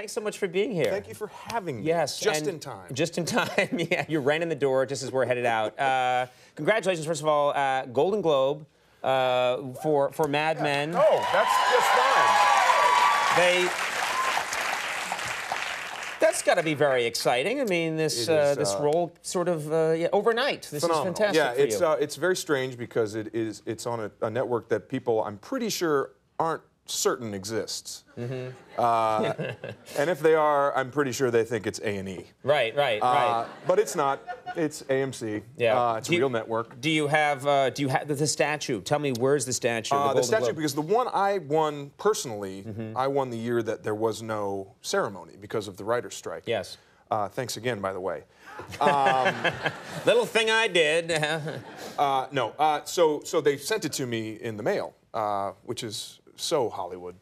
Thanks so much for being here. Thank you for having me. Yes. Just in time. Just in time. Yeah, you're right in the door just as we're headed out. Congratulations, first of all, Golden Globe for Mad Men. Oh, that's just fine. That's got to be very exciting. I mean, this role sort of overnight. This phenomenal. Is fantastic. Yeah, for you. It's very strange because it's on a network that people I'm pretty sure aren't certain exists. Mm-hmm. And if they are, I'm pretty sure they think it's A&E. Right. But it's not. It's AMC. Yeah. It's a real network. Do you have the statue? Tell me, where's the statue? The statue, Globe? Because the one I won personally, mm-hmm. I won the year that there was no ceremony because of the writer's strike. Yes. Thanks again, by the way. Little thing I did. No. So they sent it to me in the mail, which is so Hollywood.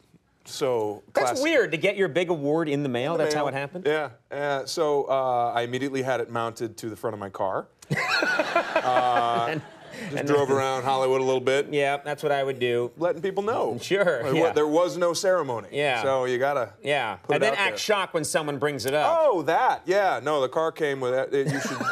So classic. That's weird to get your big award in the mail. That's how it happened. Yeah. So I immediately had it mounted to the front of my car. and drove around Hollywood a little bit. Yeah, that's what I would do. Letting people know. Sure. Like, yeah. There was no ceremony. Yeah. So you gotta. Yeah. Put and it then out act there. Shocked when someone brings it up. Oh, that. Yeah. No, the car came with it. You should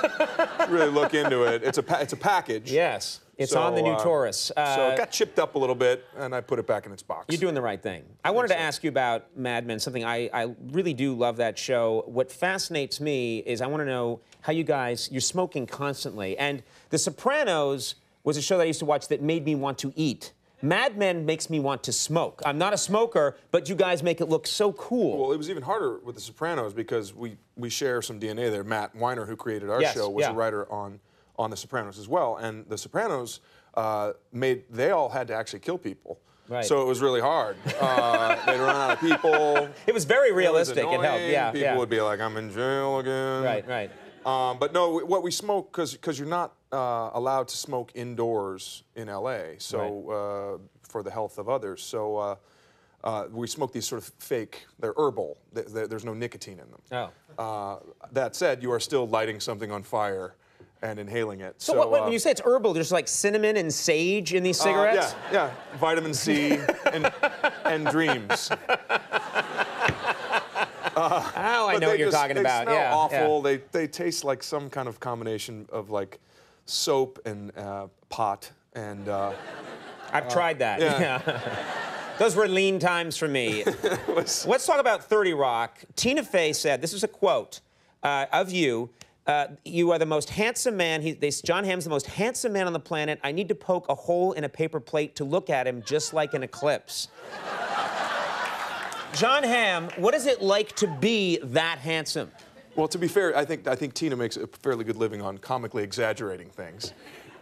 really look into it. It's a package. Yes. It's on the new Taurus. So it got chipped up a little bit, and I put it back in its box. You're doing the right thing. I wanted to ask you about Mad Men, something I really do love that show. What fascinates me is I want to know how you guys, you're smoking constantly. And The Sopranos was a show that I used to watch that made me want to eat. Mad Men makes me want to smoke. I'm not a smoker, but you guys make it look so cool. Well, it was even harder with The Sopranos because we share some DNA there. Matt Weiner, who created our show, was a writer on The Sopranos as well, and The Sopranos they all had to actually kill people. Right. So it was really hard. They'd run out of people. It was very realistic. It helped. Yeah. People would be like, "I'm in jail again." Right. But no, what we smoke because you're not allowed to smoke indoors in LA. So for the health of others. So. We smoke these sort of fake, they're herbal. There's no nicotine in them. Oh. That said, you are still lighting something on fire and inhaling it. So when you say it's herbal, there's like cinnamon and sage in these cigarettes? Yeah. Vitamin C and dreams. I know what you're talking about. They smell awful. Yeah. They taste like some kind of combination of like soap and pot and... I've tried that. Yeah. Those were lean times for me. Let's talk about 30 Rock. Tina Fey said, this is a quote of you, you are the most handsome man. Jon Hamm's the most handsome man on the planet. I need to poke a hole in a paper plate to look at him just like an eclipse. Jon Hamm, what is it like to be that handsome? Well, to be fair, I think Tina makes a fairly good living on comically exaggerating things.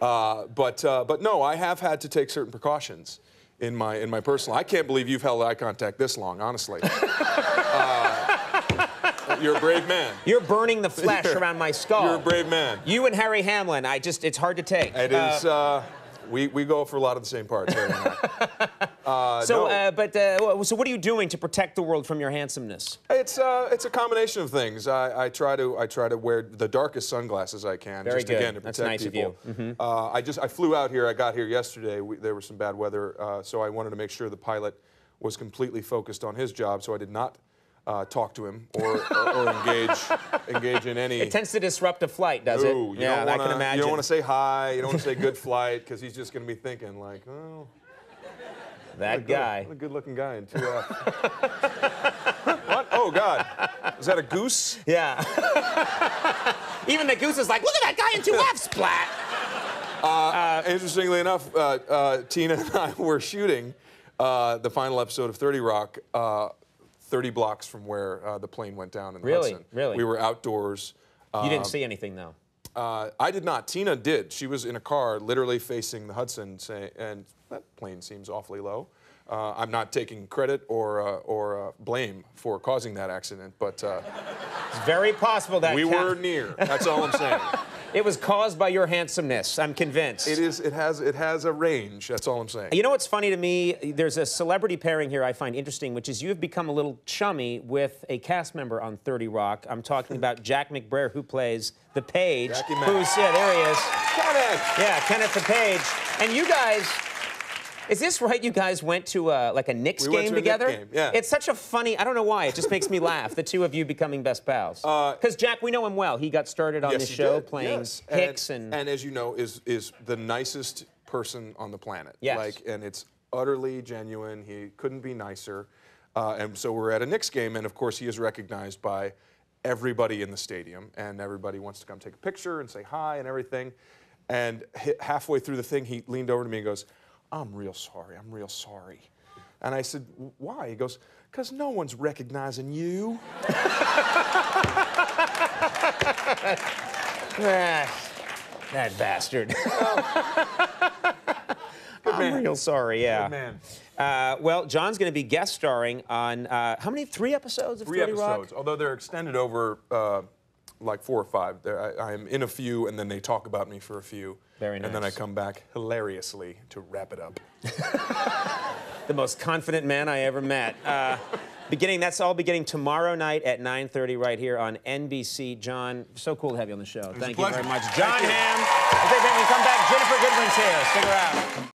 But no, I have had to take certain precautions. In my personal, I can't believe you've held eye contact this long, honestly. You're a brave man. You're burning the flesh around my skull. You're a brave man. You and Harry Hamlin, it's hard to take. It is. We go for a lot of the same parts. Harry and I. So what are you doing to protect the world from your handsomeness? It's a combination of things. I try to wear the darkest sunglasses I can, again to protect people. That's nice of you. Mm-hmm. I flew out here. I got here yesterday. There was some bad weather, so I wanted to make sure the pilot was completely focused on his job. So I did not talk to him or engage in any. It tends to disrupt a flight, does it? I can imagine. You don't want to say hi. You don't want to say good flight because he's just going to be thinking like, oh. What a good-looking guy in 2 hours. What? Oh, God. Is that a goose? Yeah. Even the goose is like, look at that guy in 2 F's, splat. Interestingly enough, Tina and I were shooting the final episode of 30 Rock 30 blocks from where the plane went down in the Hudson. Really? We were outdoors. You didn't see anything, though? I did not. Tina did. She was in a car literally facing the Hudson, and that plane seems awfully low. I'm not taking credit or blame for causing that accident, but... it's very possible that... We were near. That's all I'm saying. It was caused by your handsomeness, I'm convinced. It has a range, that's all I'm saying. You know what's funny to me? There's a celebrity pairing here I find interesting, which is you have become a little chummy with a cast member on 30 Rock. I'm talking about Jack McBrayer, who plays the Page. Jackie Mack. There he is. Kenneth! Yeah, Kenneth the Page. And you guys Is this right? You guys went to like a Knicks game together? Knicks game, yeah. It's such a funny, I don't know why, it just makes me laugh, the two of you becoming best pals. Because Jack, we know him well. He got started on this show playing Hicks and as you know, is the nicest person on the planet. Yes. Like, and it's utterly genuine. He couldn't be nicer. And so we're at a Knicks game, and of course he is recognized by everybody in the stadium, and everybody wants to come take a picture and say hi and everything. And halfway through the thing, he leaned over to me and goes, "I'm real sorry, I'm real sorry." And I said, "Why?" He goes, "'Cause no one's recognizing you." That bastard. I'm real sorry, yeah. Good man. Well, Jon's going to be guest starring on, how many, 3 episodes of 30 Rock? 3 episodes, although they're extended over like 4 or 5. I'm in a few, and then they talk about me for a few. Very nice. And then I come back hilariously to wrap it up. The most confident man I ever met. That's all beginning tomorrow night at 9:30 right here on NBC. Jon, so cool to have you on the show. Thank you very much. Jon Hamm. If they come back, Jennifer Goodwin's here. Stick around.